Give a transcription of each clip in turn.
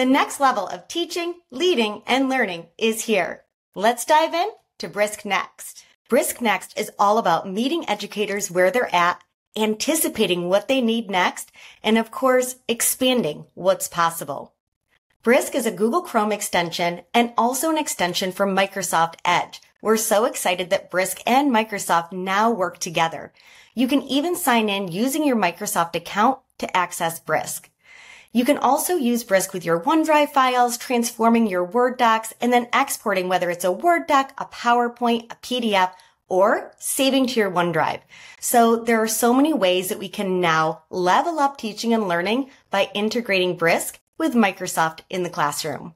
The next level of teaching, leading, and learning is here. Let's dive in to Brisk Next. Brisk Next is all about meeting educators where they're at, anticipating what they need next, and of course, expanding what's possible. Brisk is a Google Chrome extension and also an extension for Microsoft Edge. We're so excited that Brisk and Microsoft now work together. You can even sign in using your Microsoft account to access Brisk. You can also use Brisk with your OneDrive files, transforming your Word docs, and then exporting whether it's a Word doc, a PowerPoint, a PDF, or saving to your OneDrive. So there are so many ways that we can now level up teaching and learning by integrating Brisk with Microsoft in the classroom.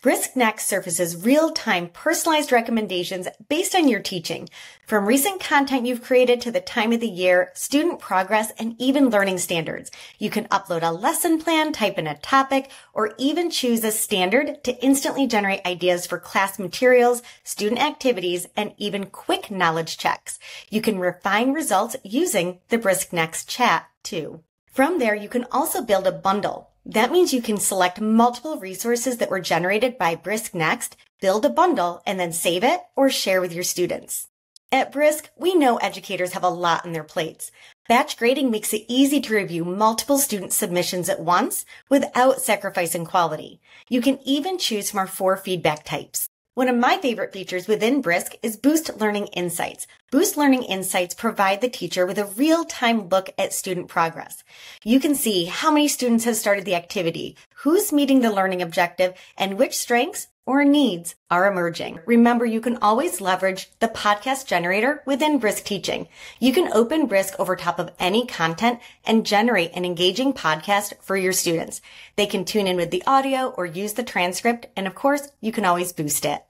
Brisk Next surfaces real-time personalized recommendations based on your teaching, from recent content you've created to the time of the year, student progress, and even learning standards. You can upload a lesson plan, type in a topic, or even choose a standard to instantly generate ideas for class materials, student activities, and even quick knowledge checks. You can refine results using the Brisk Next chat too. From there, you can also build a bundle. That means you can select multiple resources that were generated by Brisk Next, build a bundle, and then save it or share with your students. At Brisk, we know educators have a lot on their plates. Batch grading makes it easy to review multiple student submissions at once without sacrificing quality. You can even choose from our 4 feedback types. One of my favorite features within Brisk is Boost Learning Insights. Boost Learning Insights provide the teacher with a real-time look at student progress. You can see how many students have started the activity, who's meeting the learning objective, and which strengths or needs are emerging. Remember, you can always leverage the podcast generator within Brisk Teaching. You can open Brisk over top of any content and generate an engaging podcast for your students. They can tune in with the audio or use the transcript, and of course, you can always boost it.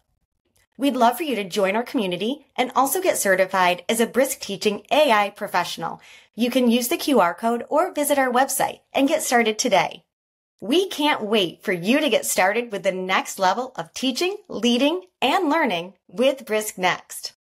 We'd love for you to join our community and also get certified as a Brisk Teaching AI professional. You can use the QR code or visit our website and get started today. We can't wait for you to get started with the next level of teaching, leading, and learning with Brisk Next.